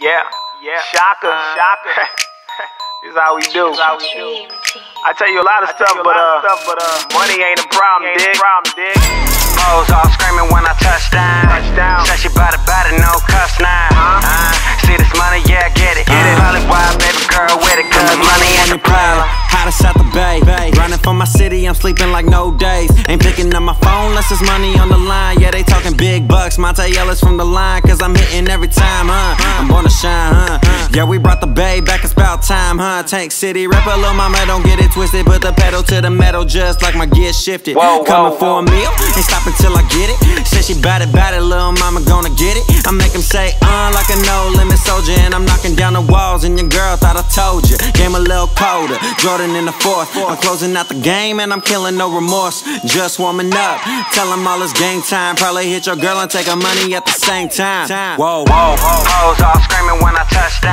Yeah. Shocker. This is how we do. I tell you a lot of stuff, but money ain't a problem, dig. Balls all screaming when I touch down. Said she body, no cuffs now. See this money, yeah, get it. Probably why baby girl with it, cause money ain't the problem. Hottest out the bay, running for my city, I'm sleeping like no days. Ain't picking up my phone, less there's money on the line. Yeah, they talking big bucks, Monte Ellis from the line, cause I'm hitting every time, I'm gonna shine, Yeah, we brought the bay back, it's about time, Tank City, rapper, Lil Mama, don't get it twisted. Put the pedal to the metal just like my gear shifted. Coming for a meal, ain't stopping till I get it. Said she bout it, Lil Mama gonna get it. I make him say, like a no limit soldier. And I'm knocking down the walls, and your girl thought I told ya. Game a little colder, Jordan in the fourth. I'm closing out the game, and I'm killing no remorse. Just warming up, tell him all it's game time. Probably hit your girl and take her money at the same time. Hoes all screaming when I touch down.